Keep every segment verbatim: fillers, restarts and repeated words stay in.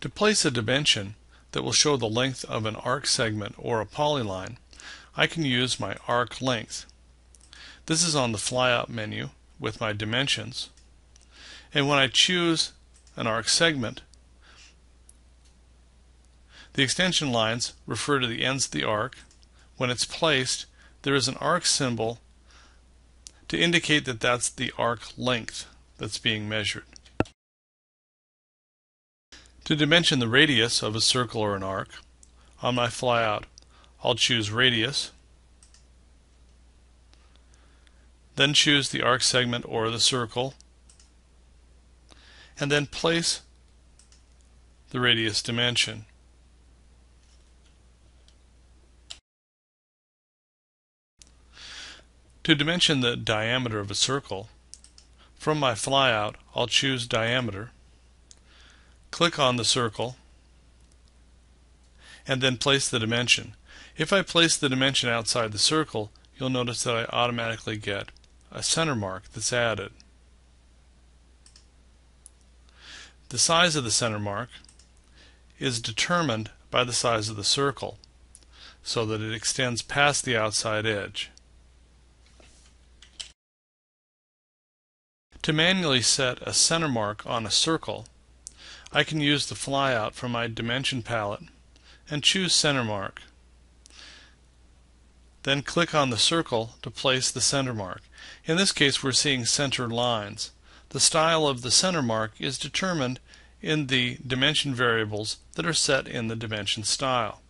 To place a dimension that will show the length of an arc segment or a polyline, I can use my arc length. This is on the fly-up menu with my dimensions. And when I choose an arc segment, the extension lines refer to the ends of the arc. When it's placed, there is an arc symbol to indicate that that's the arc length that's being measured. To dimension the radius of a circle or an arc, on my flyout, I'll choose radius, then choose the arc segment or the circle, and then place the radius dimension. To dimension the diameter of a circle, from my flyout, I'll choose diameter, click on the circle, and then place the dimension. If I place the dimension outside the circle, you'll notice that I automatically get a center mark that's added. The size of the center mark is determined by the size of the circle, so that it extends past the outside edge. To manually set a center mark on a circle, I can use the flyout from my dimension palette and choose center mark. Then click on the circle to place the center mark. In this case, we're seeing center lines. The style of the center mark is determined in the dimension variables that are set in the dimension style.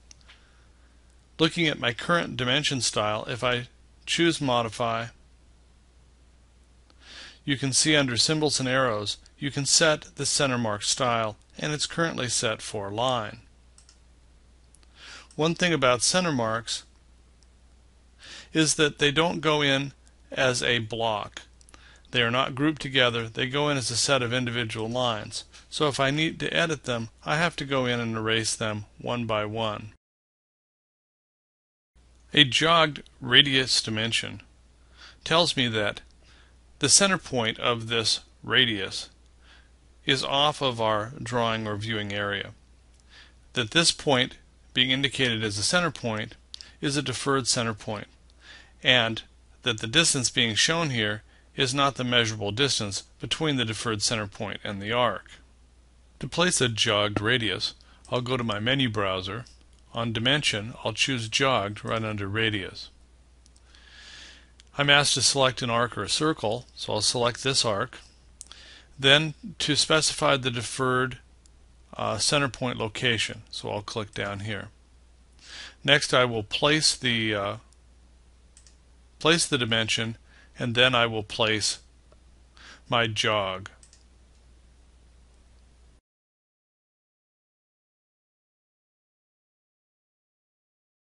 Looking at my current dimension style, if I choose modify, you can see under symbols and arrows, you can set the center mark style, and it's currently set for line. One thing about center marks is that they don't go in as a block. They are not grouped together. They go in as a set of individual lines. So if I need to edit them, I have to go in and erase them one by one. A jogged radius dimension tells me that the center point of this radius is off of our drawing or viewing area. That this point being indicated as a center point is a deferred center point, and that the distance being shown here is not the measurable distance between the deferred center point and the arc. To place a jogged radius, I'll go to my menu browser. On dimension, I'll choose jogged right under radius. I'm asked to select an arc or a circle, so I'll select this arc. Then to specify the deferred uh, center point location, so I'll click down here. Next I will place the uh, place the dimension, and then I will place my jog.